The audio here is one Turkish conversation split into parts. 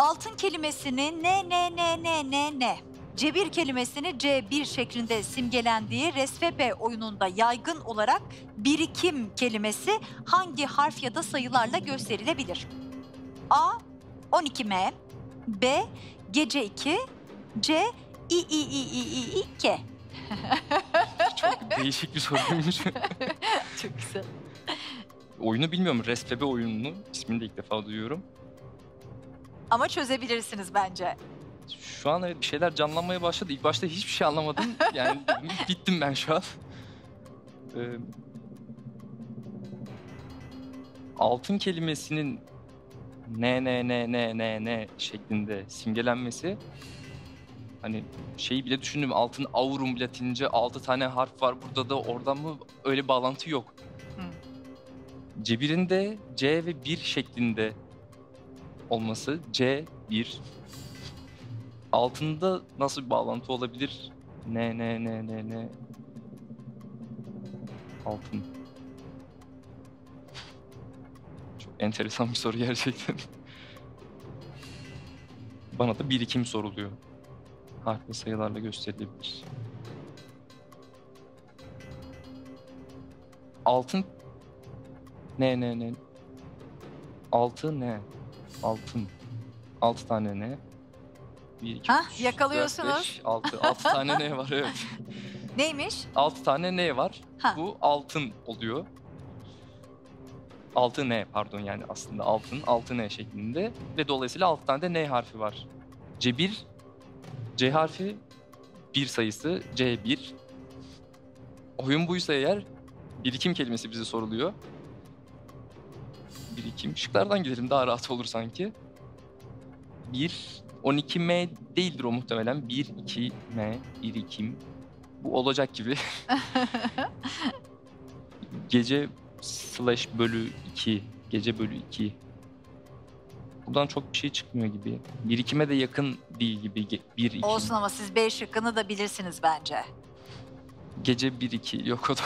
Altın kelimesini ne cebir kelimesini C1 şeklinde simgelendiği resfebe oyununda yaygın olarak birikim kelimesi hangi harf ya da sayılarla gösterilebilir? A. 12M, B. Gece 2, C. İ-İ-İ-İ-İ-İ-K. Çok değişik bir soruymuş. Çok güzel. Oyunu bilmiyorum. Resfebe oyununu. İsmini de ilk defa duyuyorum. Ama çözebilirsiniz bence. Şu an evet bir şeyler canlanmaya başladı. İlk başta hiçbir şey anlamadım. Yani bittim ben şu an. Altın kelimesinin ne şeklinde simgelenmesi. Hani şeyi bile düşündüm, altın aurum Latince 6 tane harf var burada da, oradan mı, öyle bağlantı yok. Cebirinde C ve 1 şeklinde olması, C1. Altında nasıl bir bağlantı olabilir? Ne altın. Çok enteresan bir soru gerçekten. Bana da birikim soruluyor. Harfli sayılarla gösterilebilir. Altın ne? Altı ne? Altın. 6 tane ne? 1, 2, 3, 4, 5, 6. 6 tane ne var, evet. Neymiş? 6 tane ne var. Ha. Bu altın oluyor. 6 ne pardon, yani aslında altın. 6 ne şeklinde ve dolayısıyla 6 tane de ne harfi var. Cebir. C harfi, 1 sayısı, C1. Oyun buysa eğer, birikim kelimesi bize soruluyor. Birikim, şıklardan gidelim daha rahat olur sanki. 1, 12M değildir o muhtemelen. 1, 2M, birikim. Bu olacak gibi. Gece//2, gece/2. Buradan çok bir şey çıkmıyor gibi. Birikime de yakın değil gibi. Olsun ama siz B şıkkını da bilirsiniz bence. Gece 1-2 yok o da.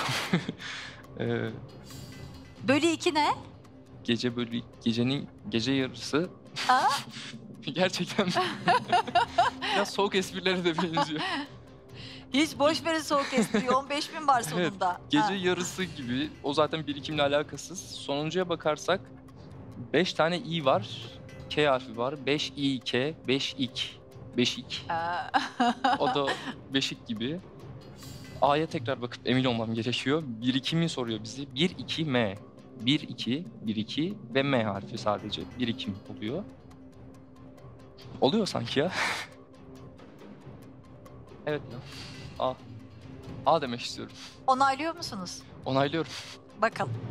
Bölü 2 ne? Gecenin yarısı. Aa? Gerçekten. Biraz soğuk esprilere de benziyor. Hiç boş verin soğuk espriyi. 15.000 var sonunda. Evet, gece yarısı gibi. O zaten birikimle alakasız. Sonuncuya bakarsak 5 tane i var, k harfi var. 5 i k, 5 ik. O da beşik gibi. A'ya tekrar bakıp emin olmam gerekiyor. Birikimi soruyor bizi. 1 2 m, 1 2 1 2 ve m harfi sadece. Birikim oluyor sanki ya. Evet ya. A demek istiyorum. Onaylıyor musunuz? Onaylıyorum. Bakalım.